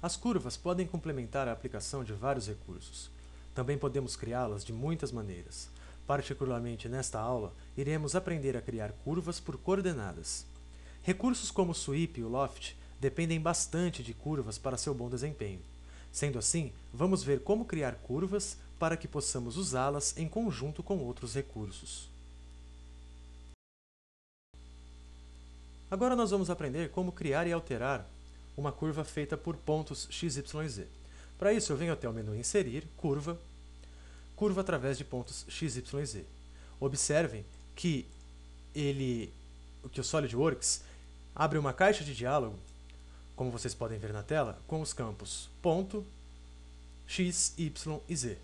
As curvas podem complementar a aplicação de vários recursos. Também podemos criá-las de muitas maneiras. Particularmente nesta aula, iremos aprender a criar curvas por coordenadas. Recursos como o Sweep e o Loft dependem bastante de curvas para seu bom desempenho. Sendo assim, vamos ver como criar curvas para que possamos usá-las em conjunto com outros recursos. Agora nós vamos aprender como criar e alterar uma curva feita por pontos x, y e z. Para isso, eu venho até o menu Inserir, Curva, Curva através de pontos x, y e z. Observem que o SolidWorks abre uma caixa de diálogo, como vocês podem ver na tela, com os campos ponto, x, y e z.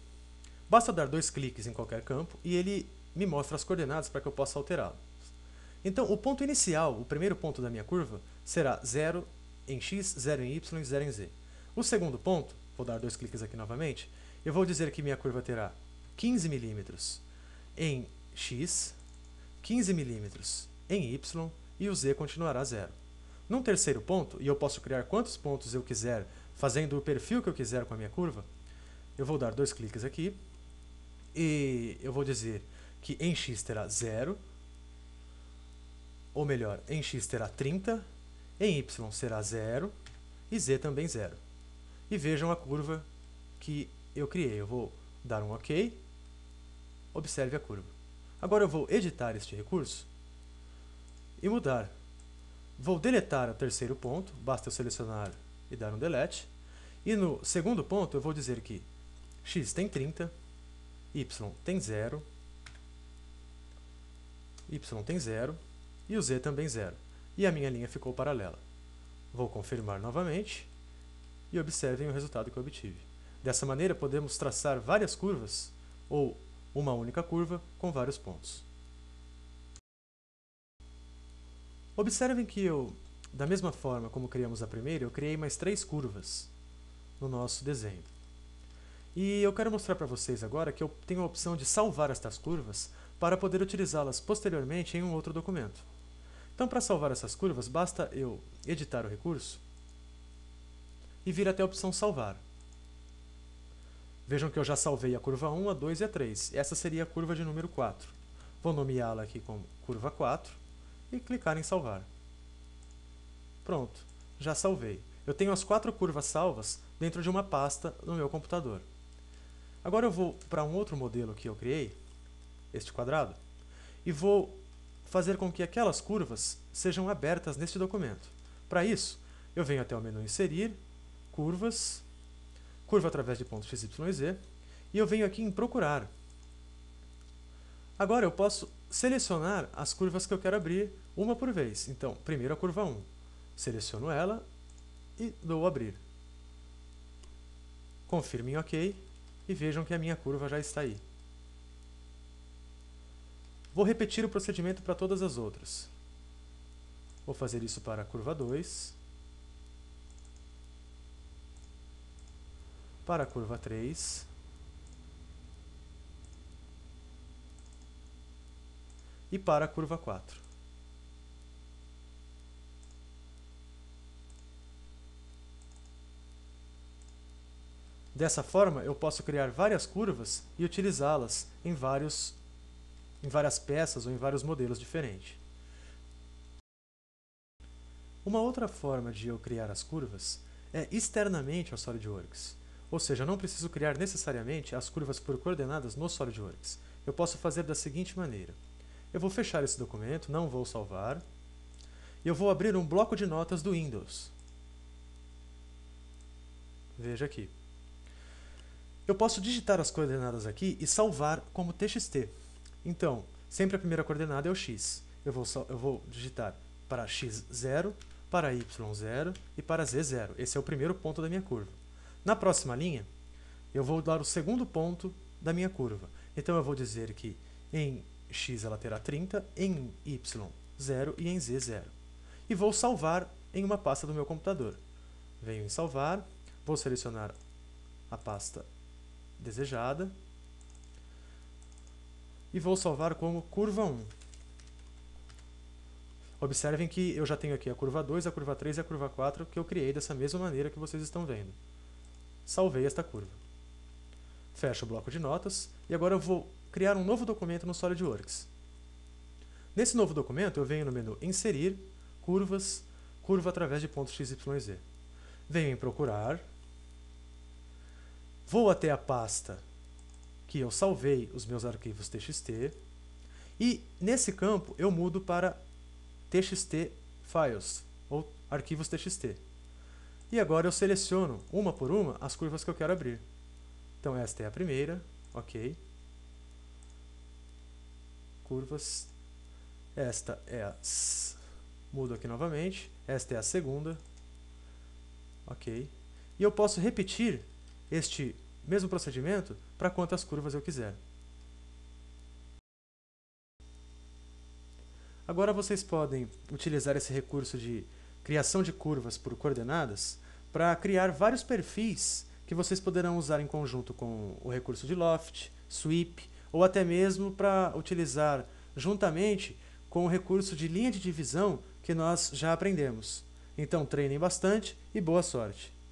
Basta dar dois cliques em qualquer campo e ele me mostra as coordenadas para que eu possa alterá-lo. Então, o ponto inicial, o primeiro ponto da minha curva, será 0 em x, 0 em y e 0 em z. O segundo ponto, vou dar dois cliques aqui novamente, eu vou dizer que minha curva terá 15 mm em x, 15 mm em y e o z continuará zero. Num terceiro ponto, e eu posso criar quantos pontos eu quiser, fazendo o perfil que eu quiser com a minha curva, eu vou dar dois cliques aqui e eu vou dizer que em x terá 0, ou melhor, em x terá 30, em y será 0 e z também 0. E vejam a curva que eu criei. Eu vou dar um OK. Observe a curva. Agora eu vou editar este recurso e mudar. Vou deletar o terceiro ponto. Basta eu selecionar e dar um delete. E no segundo ponto eu vou dizer que x tem 30, y tem 0 e o z também 0. E a minha linha ficou paralela. Vou confirmar novamente e observem o resultado que eu obtive. Dessa maneira, podemos traçar várias curvas ou uma única curva com vários pontos. Observem que eu, da mesma forma como criamos a primeira, eu criei mais três curvas no nosso desenho. E eu quero mostrar para vocês agora que eu tenho a opção de salvar estas curvas para poder utilizá-las posteriormente em um outro documento. Então, para salvar essas curvas, basta eu editar o recurso e vir até a opção Salvar. Vejam que eu já salvei a curva 1, a 2 e a 3. Essa seria a curva de número 4. Vou nomeá-la aqui como curva 4 e clicar em Salvar. Pronto, já salvei. Eu tenho as quatro curvas salvas dentro de uma pasta no meu computador. Agora eu vou para um outro modelo que eu criei, este quadrado, e vou fazer com que aquelas curvas sejam abertas neste documento. Para isso, eu venho até o menu Inserir, Curvas, Curva através de pontos x, y e z, e eu venho aqui em Procurar. Agora eu posso selecionar as curvas que eu quero abrir uma por vez. Então, primeiro a curva 1. Seleciono ela e dou Abrir. Confirmo em OK e vejam que a minha curva já está aí. Vou repetir o procedimento para todas as outras. Vou fazer isso para a curva 2, para a curva 3 e para a curva 4. Dessa forma, eu posso criar várias curvas e utilizá-las em várias peças ou em vários modelos diferentes. Uma outra forma de eu criar as curvas é externamente ao SolidWorks. Ou seja, eu não preciso criar necessariamente as curvas por coordenadas no SolidWorks. Eu posso fazer da seguinte maneira. Eu vou fechar esse documento, não vou salvar. E eu vou abrir um bloco de notas do Windows. Veja aqui. Eu posso digitar as coordenadas aqui e salvar como TXT. Então, sempre a primeira coordenada é o x. Eu vou digitar para x0, para y0 e para z0. Esse é o primeiro ponto da minha curva. Na próxima linha, eu vou dar o segundo ponto da minha curva. Então, eu vou dizer que em x ela terá 30, em y 0 e em z 0. E vou salvar em uma pasta do meu computador. Venho em Salvar, vou selecionar a pasta desejada. E vou salvar como curva 1. Observem que eu já tenho aqui a curva 2, a curva 3 e a curva 4 que eu criei dessa mesma maneira que vocês estão vendo. Salvei esta curva. Fecho o bloco de notas e agora eu vou criar um novo documento no SolidWorks. Nesse novo documento eu venho no menu Inserir, Curvas, Curva através de pontos XYZ. Venho em Procurar, vou até a pasta que eu salvei os meus arquivos TXT e nesse campo eu mudo para TXT Files, ou arquivos TXT. E agora eu seleciono, uma por uma, as curvas que eu quero abrir. Então esta é a primeira, ok. Curvas. Esta é a... Mudo aqui novamente. Esta é a segunda. Ok. E eu posso repetir este mesmo procedimento para quantas curvas eu quiser. Agora vocês podem utilizar esse recurso de criação de curvas por coordenadas para criar vários perfis que vocês poderão usar em conjunto com o recurso de Loft, Sweep, ou até mesmo para utilizar juntamente com o recurso de linha de divisão que nós já aprendemos. Então treinem bastante e boa sorte!